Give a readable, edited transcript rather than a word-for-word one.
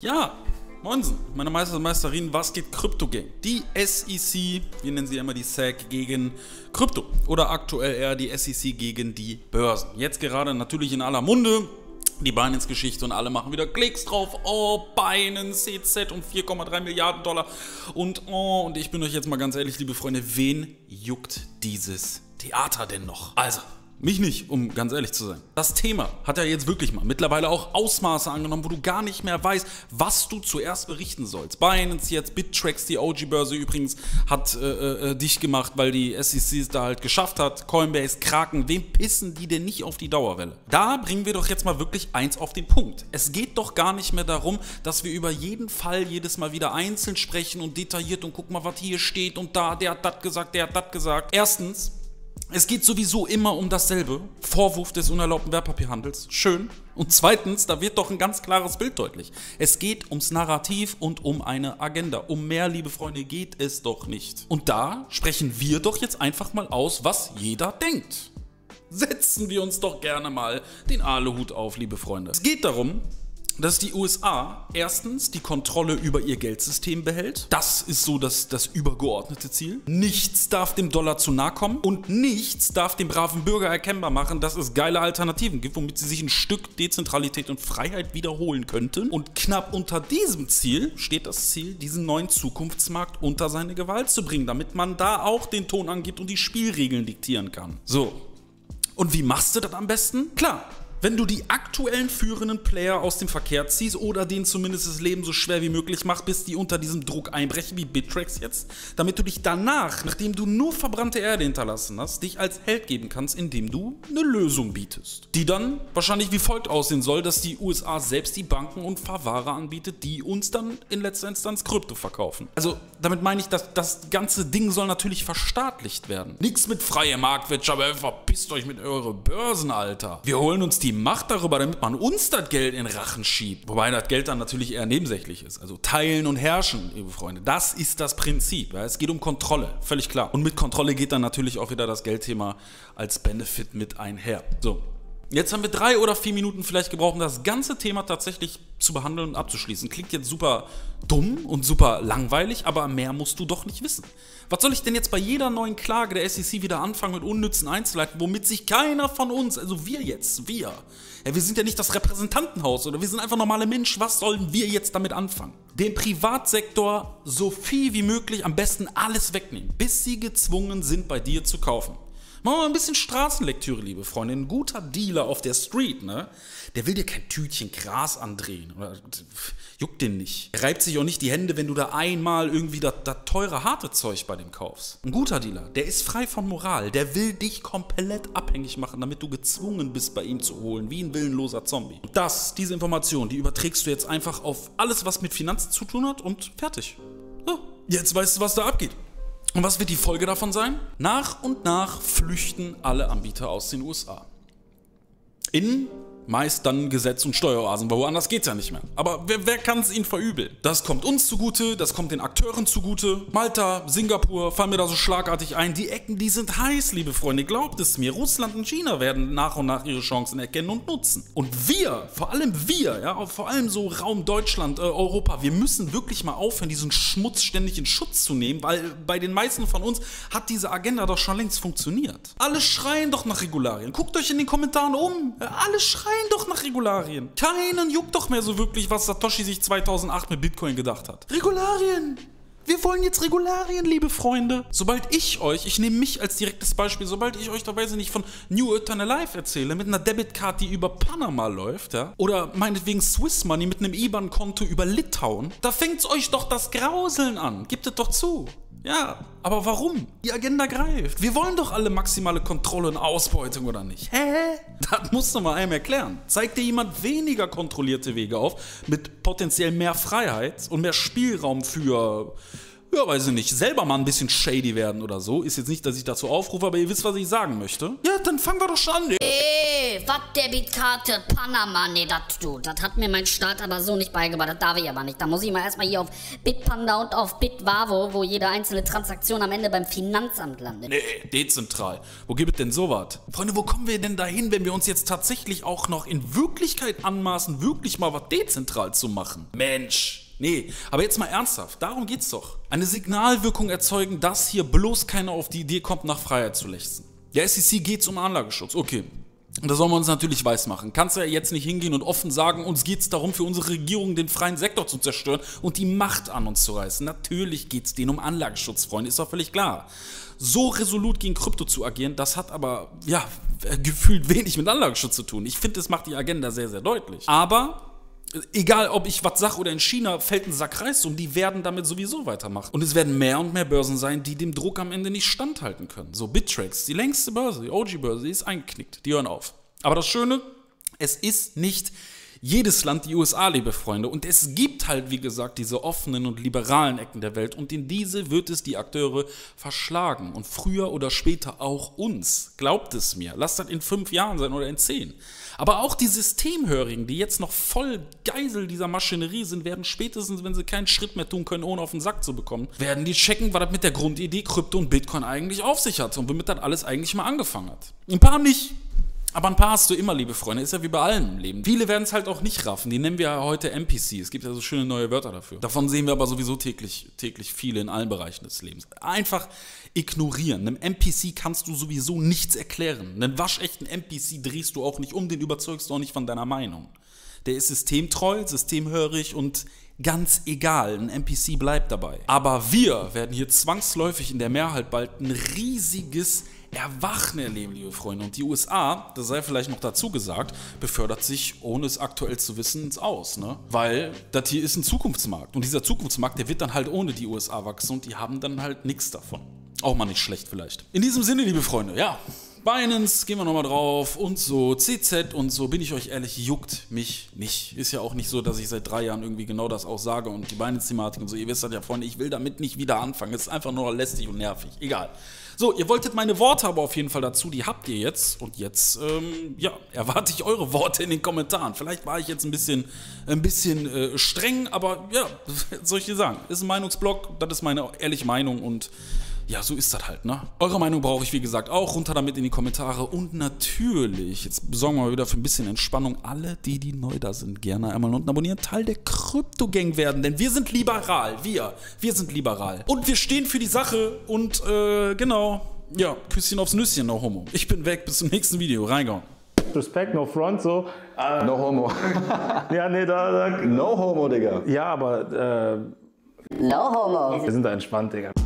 Ja, Moinsen, meine Meister und Meisterinnen, was geht Krypto-Gang? Die SEC, wir nennen sie immer die SEC, gegen Krypto oder aktuell eher die SEC gegen die Börsen. Jetzt gerade natürlich in aller Munde die Binance-Geschichte und alle machen wieder Klicks drauf. Oh, Binance, CZ und 4,3 Milliarden Dollar und ich bin euch jetzt mal ganz ehrlich, liebe Freunde, wen juckt dieses Theater denn noch? Also, mich nicht, um ganz ehrlich zu sein. Das Thema hat ja jetzt wirklich mal mittlerweile auch Ausmaße angenommen, wo du gar nicht mehr weißt, was du zuerst berichten sollst. Binance jetzt, Bittrex, die OG-Börse übrigens, hat dicht gemacht, weil die SEC es da halt geschafft hat. Coinbase, Kraken, wem pissen die denn nicht auf die Dauerwelle? Da bringen wir doch jetzt mal wirklich eins auf den Punkt. Es geht doch gar nicht mehr darum, dass wir über jeden Fall jedes Mal wieder einzeln sprechen und detailliert und guck mal, was hier steht und da, der hat das gesagt, der hat das gesagt. Erstens, es geht sowieso immer um dasselbe. Vorwurf des unerlaubten Wertpapierhandels. Schön. Und zweitens, da wird doch ein ganz klares Bild deutlich. Es geht ums Narrativ und um eine Agenda. Um mehr, liebe Freunde, geht es doch nicht. Und da sprechen wir doch jetzt einfach mal aus, was jeder denkt. Setzen wir uns doch gerne mal den Aluhut auf, liebe Freunde. Es geht darum, dass die USA erstens die Kontrolle über ihr Geldsystem behält. Das ist so das übergeordnete Ziel. Nichts darf dem Dollar zu nahe kommen und nichts darf dem braven Bürger erkennbar machen, dass es geile Alternativen gibt, womit sie sich ein Stück Dezentralität und Freiheit wiederholen könnten. Und knapp unter diesem Ziel steht das Ziel, diesen neuen Zukunftsmarkt unter seine Gewalt zu bringen, damit man da auch den Ton angibt und die Spielregeln diktieren kann. So, und wie machst du das am besten? Klar. Wenn du die aktuellen führenden Player aus dem Verkehr ziehst oder denen zumindest das Leben so schwer wie möglich machst, bis die unter diesem Druck einbrechen, wie Bittrex jetzt, damit du dich danach, nachdem du nur verbrannte Erde hinterlassen hast, dich als Held geben kannst, indem du eine Lösung bietest. Die dann wahrscheinlich wie folgt aussehen soll, dass die USA selbst die Banken und Verwahrer anbietet, die uns dann in letzter Instanz Krypto verkaufen. Also damit meine ich, dass das ganze Ding soll natürlich verstaatlicht werden. Nichts mit freier Marktwirtschaft, aber verpisst euch mit eurer Börsen, Alter. Wir holen uns die Macht darüber, damit man uns das Geld in Rachen schiebt. Wobei das Geld dann natürlich eher nebensächlich ist. Also teilen und herrschen, liebe Freunde. Das ist das Prinzip. Ja? Es geht um Kontrolle. Völlig klar. Und mit Kontrolle geht dann natürlich auch wieder das Geldthema als Benefit mit einher. So. Jetzt haben wir 3 oder 4 Minuten vielleicht gebraucht, um das ganze Thema tatsächlich zu behandeln und abzuschließen. Klingt jetzt super dumm und super langweilig, aber mehr musst du doch nicht wissen. Was soll ich denn jetzt bei jeder neuen Klage der SEC wieder anfangen mit unnützen Einzelheiten, womit sich keiner von uns, also wir, ja, wir sind ja nicht das Repräsentantenhaus oder wir sind einfach normale Menschen, was sollen wir jetzt damit anfangen? Dem Privatsektor so viel wie möglich am besten alles wegnehmen, bis sie gezwungen sind, bei dir zu kaufen. Machen wir mal ein bisschen Straßenlektüre, liebe Freunde. Ein guter Dealer auf der Street, ne? Der will dir kein Tütchen Gras andrehen. Oder, juckt den nicht. Er reibt sich auch nicht die Hände, wenn du da einmal irgendwie das teure, harte Zeug bei dem kaufst. Ein guter Dealer, der ist frei von Moral. Der will dich komplett abhängig machen, damit du gezwungen bist, bei ihm zu holen. Wie ein willenloser Zombie. Und diese Information, die überträgst du jetzt einfach auf alles, was mit Finanzen zu tun hat und fertig. So, jetzt weißt du, was da abgeht. Und was wird die Folge davon sein? Nach und nach flüchten alle Anbieter aus den USA. In meist dann Gesetz- und Steueroasen, weil woanders geht's ja nicht mehr. Aber wer kann es ihnen verübeln? Das kommt uns zugute, das kommt den Akteuren zugute. Malta, Singapur, fallen mir da so schlagartig ein. Die Ecken, die sind heiß, liebe Freunde, glaubt es mir. Russland und China werden nach und nach ihre Chancen erkennen und nutzen. Und wir, ja, vor allem so Raum Deutschland, Europa, wir müssen wirklich mal aufhören, diesen Schmutz ständig in Schutz zu nehmen, weil bei den meisten von uns hat diese Agenda doch schon längst funktioniert. Alle schreien doch nach Regularien. Guckt euch in den Kommentaren um. Alle schreien doch nach Regularien. Keinen juckt doch mehr so wirklich, was Satoshi sich 2008 mit Bitcoin gedacht hat. Regularien! Wir wollen jetzt Regularien, liebe Freunde. Sobald ich euch, ich nehme mich als direktes Beispiel, sobald ich euch dabei nicht von New Eternal Life erzähle, mit einer Debitcard, die über Panama läuft, ja, oder meinetwegen Swiss Money mit einem IBAN-Konto über Litauen, da fängt's euch doch das Grauseln an. Gebt es doch zu. Ja, aber warum? Die Agenda greift. Wir wollen doch alle maximale Kontrolle und Ausbeutung, oder nicht? Hä? Das muss doch mal einem erklären. Zeigt dir jemand weniger kontrollierte Wege auf, mit potenziell mehr Freiheit und mehr Spielraum für ja, weiß ich nicht, selber mal ein bisschen shady werden oder so. Ist jetzt nicht, dass ich dazu aufrufe, aber ihr wisst, was ich sagen möchte. Ja, dann fangen wir doch schon an. Ey, was Debitkarte, Panama, nee, das hat mir mein Staat aber so nicht beigebracht, das darf ich aber nicht. Da muss ich mal erstmal hier auf Bitpanda und auf Bitwavo, wo jede einzelne Transaktion am Ende beim Finanzamt landet. Nee, dezentral. Wo gibt es denn sowas? Freunde, wo kommen wir denn dahin, wenn wir uns jetzt tatsächlich auch noch in Wirklichkeit anmaßen, wirklich mal was dezentral zu machen? Mensch. Nee, aber jetzt mal ernsthaft, darum geht's doch. Eine Signalwirkung erzeugen, dass hier bloß keiner auf die Idee kommt, nach Freiheit zu lechzen. Der SEC geht's um Anlageschutz, okay. Und da sollen wir uns natürlich weiß machen. Kannst ja jetzt nicht hingehen und offen sagen, uns geht's darum, für unsere Regierung den freien Sektor zu zerstören und die Macht an uns zu reißen. Natürlich geht's denen um Anlageschutz, Freunde, ist doch völlig klar. So resolut gegen Krypto zu agieren, das hat aber, ja, gefühlt wenig mit Anlageschutz zu tun. Ich finde, das macht die Agenda sehr, sehr deutlich. Aber... egal, ob ich was sage oder in China, fällt ein Sack Reis um, die werden damit sowieso weitermachen. Und es werden mehr und mehr Börsen sein, die dem Druck am Ende nicht standhalten können. So Bittrex, die längste Börse, die OG-Börse, die ist eingeknickt, die hören auf. Aber das Schöne, es ist nicht jedes Land die USA, liebe Freunde. Und es gibt halt, wie gesagt, diese offenen und liberalen Ecken der Welt. Und in diese wird es die Akteure verschlagen. Und früher oder später auch uns. Glaubt es mir. Lasst das in 5 Jahren sein oder in 10. Aber auch die Systemhörigen, die jetzt noch voll Geisel dieser Maschinerie sind, werden spätestens, wenn sie keinen Schritt mehr tun können, ohne auf den Sack zu bekommen, werden die checken, was das mit der Grundidee Krypto und Bitcoin eigentlich auf sich hat und womit das alles eigentlich mal angefangen hat. Ein paar nicht. Aber ein paar hast du immer, liebe Freunde, ist ja wie bei allem im Leben. Viele werden es halt auch nicht raffen, die nennen wir ja heute NPC. Es gibt ja so schöne neue Wörter dafür. Davon sehen wir aber sowieso täglich viele in allen Bereichen des Lebens. Einfach ignorieren. Einem NPC kannst du sowieso nichts erklären. Einen waschechten NPC drehst du auch nicht um, den überzeugst du auch nicht von deiner Meinung. Der ist systemtreu, systemhörig und ganz egal, ein NPC bleibt dabei. Aber wir werden hier zwangsläufig in der Mehrheit bald ein riesiges Erwachen erleben, liebe Freunde. Und die USA, das sei vielleicht noch dazu gesagt, befördert sich, ohne es aktuell zu wissen, ins Aus. Ne? Weil das hier ist ein Zukunftsmarkt. Und dieser Zukunftsmarkt, der wird dann halt ohne die USA wachsen und die haben dann halt nichts davon. Auch mal nicht schlecht vielleicht. In diesem Sinne, liebe Freunde, ja, Binance, gehen wir nochmal drauf und so, CZ und so, bin ich euch ehrlich, juckt mich nicht. Ist ja auch nicht so, dass ich seit 3 Jahren irgendwie genau das auch sage und die Binance-Thematik und so, ihr wisst das ja, Freunde, ich will damit nicht wieder anfangen, es ist einfach nur lästig und nervig, egal. So, ihr wolltet meine Worte aber auf jeden Fall dazu, die habt ihr jetzt und jetzt, ja, erwarte ich eure Worte in den Kommentaren. Vielleicht war ich jetzt ein bisschen streng, aber ja, was soll ich dir sagen, ist ein Meinungsblog, das ist meine ehrliche Meinung und... ja, so ist das halt, ne? Eure Meinung brauche ich, wie gesagt, auch. Runter damit in die Kommentare. Und natürlich, jetzt sorgen wir mal wieder für ein bisschen Entspannung. Alle, die neu da sind, gerne einmal unten abonnieren. Teil der Krypto-Gang werden, denn wir sind liberal. Wir sind liberal. Und wir stehen für die Sache. Und, genau. Ja, Küsschen aufs Nüsschen, no homo. Ich bin weg, bis zum nächsten Video. Reingehauen. Respekt, no front, so. No homo. Ja, nee, da... No homo, Digga. Ja, aber, No homo. Wir sind da entspannt, Digga.